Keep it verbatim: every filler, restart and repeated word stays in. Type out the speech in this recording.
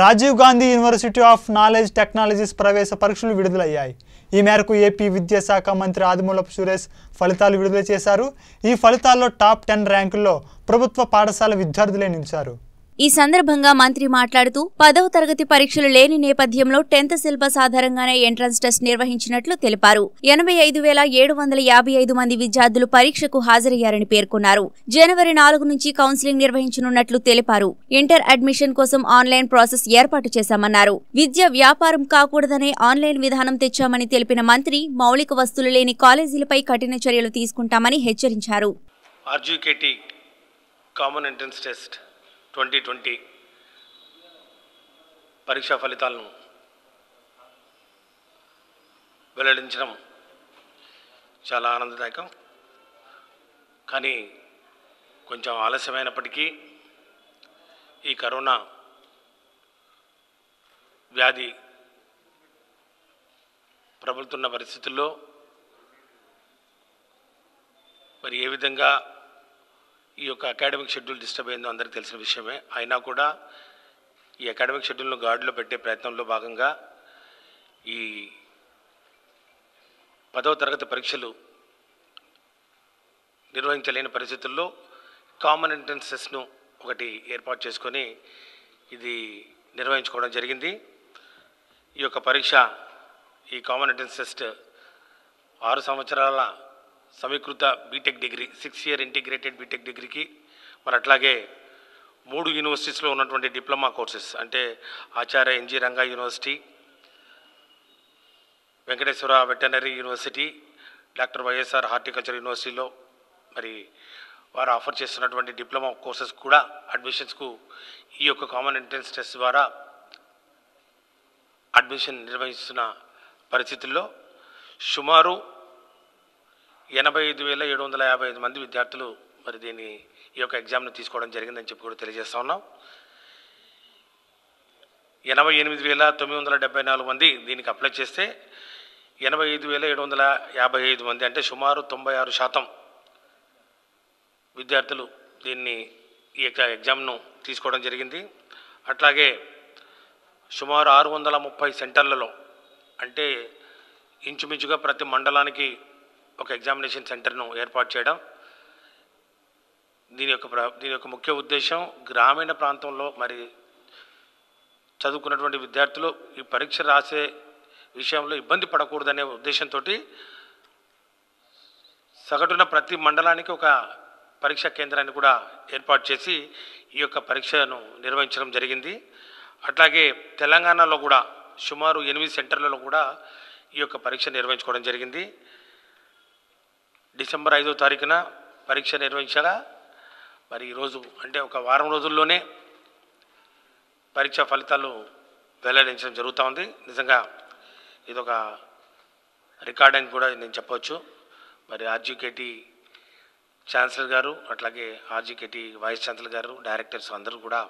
Rajiv Gandhi university of knowledge technologies ప్రవేశ పరీక్షలు విడుదలయ్యాయి। ఈ మేరకు ఏపీ విద్యాశాఖ మంత్రి ఆదిమూలపు సురేష్ ఫలితాలు విడుదల చేశారు। ఈ ఫలితాల్లో టాప్ పది ర్యాంకుల్లో ప్రభుత్వ పాఠశాల విద్యార్థులే నిలిచారు। ఈ సందర్భంగా మంత్రి మాట్లాడుతూ పదవ తరగతి పరీక్షలు లేని నేపథ్యంలో టెన్త్ సిలబస్ ఆధారంగానే ఎంట్రన్స్ టెస్ట్ నిర్వహించినట్లు తెలిపారు। ఎనభై ఐదు వేల ఏడు వందల యాభై ఐదు మంది విద్యార్థులు పరీక్షకు హాజరయ్యారని పేర్కొన్నారు। జనవరి నాలుగు నుంచి కౌన్సిలింగ్ నిర్వహించనున్నట్లు తెలిపారు। ఇంటర్ అడ్మిషన్ కోసం ఆన్లైన్ ప్రాసెస్ ఏర్పాటు చేశామన్నారు। విద్య వ్యాపారం కాకూడదనే ఆన్లైన్ విధానం తెచ్చామని తెలిపిన మంత్రి మౌలిక వస్తువులు లేని కాలేజీలపై కఠిన చర్యలు తీసుకుంటామని హెచ్చరించారు। ట్వంటీ ట్వంటీ పరీక్షా ఫలితాలను వెల్లడించడం చాలా ఆనందదాయకం, కానీ కొంచెం ఆలస్యమైనప్పటికీ ఈ కరోనా వ్యాధి ప్రబలుతున్న పరిస్థితుల్లో మరి ఏ విధంగా ఈ యొక్క అకాడమిక్ షెడ్యూల్ డిస్టర్బ్ అయిందో అందరికీ తెలిసిన విషయమే। అయినా కూడా ఈ అకాడమిక్ షెడ్యూల్ను గార్డులో పెట్టే ప్రయత్నంలో భాగంగా ఈ పదవ తరగతి పరీక్షలు నిర్వహించలేని పరిస్థితుల్లో కామన్ ఎంట్రన్స్ టెస్ట్ను ఒకటి ఏర్పాటు చేసుకొని ఇది నిర్వహించుకోవడం జరిగింది। ఈ యొక్క పరీక్ష ఈ కామన్ ఎంట్రన్స్ టెస్ట్ ఆరు సంవత్సరాల సమీకృత B Tech degree six year integrated B Tech డిగ్రీకి మరి అట్లాగే మూడు యూనివర్సిటీస్లో ఉన్నటువంటి డిప్లొమా కోర్సెస్ అంటే Acharya NG Ranga university, Venkateswara veterinary university, doctor Y S R horticulture యూనివర్సిటీలో మరి వారు ఆఫర్ చేస్తున్నటువంటి డిప్లొమా కోర్సెస్ కూడా అడ్మిషన్స్కు ఈ యొక్క కామన్ ఎంట్రన్స్ టెస్ట్ ద్వారా అడ్మిషన్ నిర్వహిస్తున్న పరిస్థితుల్లో సుమారు ఎనభై ఐదు వేల ఏడు వందల యాభై ఐదు మంది విద్యార్థులు మరి దీన్ని ఈ యొక్క ఎగ్జామ్ను తీసుకోవడం జరిగిందని చెప్పి కూడా తెలియజేస్తా ఉన్నాం। ఎనభై ఎనిమిది వేల తొమ్మిది వందల డెబ్బై నాలుగు మంది దీనికి అప్లై చేస్తే ఎనభై ఐదు వేల ఏడు వందల యాభై ఐదు మంది అంటే సుమారు తొంభై ఆరు శాతం విద్యార్థులు దీన్ని ఈ యొక్క ఎగ్జామ్ను తీసుకోవడం జరిగింది। అట్లాగే సుమారు ఆరు వందల ముప్పై సెంటర్లలో అంటే ఇంచుమించుగా ప్రతి మండలానికి ఒక ఎగ్జామినేషన్ సెంటర్ను ఏర్పాటు చేయడం, దీని యొక్క దీని యొక్క ముఖ్య ఉద్దేశం గ్రామీణ ప్రాంతంలో మరి చదువుకున్నటువంటి విద్యార్థులు ఈ పరీక్ష రాసే విషయంలో ఇబ్బంది పడకూడదనే ఉద్దేశంతో సగటున ప్రతి మండలానికి ఒక పరీక్షా కేంద్రాన్ని కూడా ఏర్పాటు చేసి ఈ యొక్క పరీక్షను నిర్వహించడం జరిగింది। అట్లాగే తెలంగాణలో కూడా సుమారు ఎనిమిది సెంటర్లలో కూడా ఈ యొక్క పరీక్ష నిర్వహించుకోవడం జరిగింది। డిసెంబర్ ఐదో తారీఖున పరీక్ష నిర్వహించగా మరి ఈరోజు అంటే ఒక వారం రోజుల్లోనే పరీక్ష ఫలితాలు వెల్లడించడం జరుగుతూ ఉంది। నిజంగా ఇదొక రికార్డ్ అని కూడా నేను చెప్పవచ్చు। మరి ఆర్జీకేటీ ఛాన్సలర్ గారు అట్లాగే ఆర్జీకేటీ వైస్ ఛాన్సలర్ గారు, డైరెక్టర్స్ అందరూ కూడా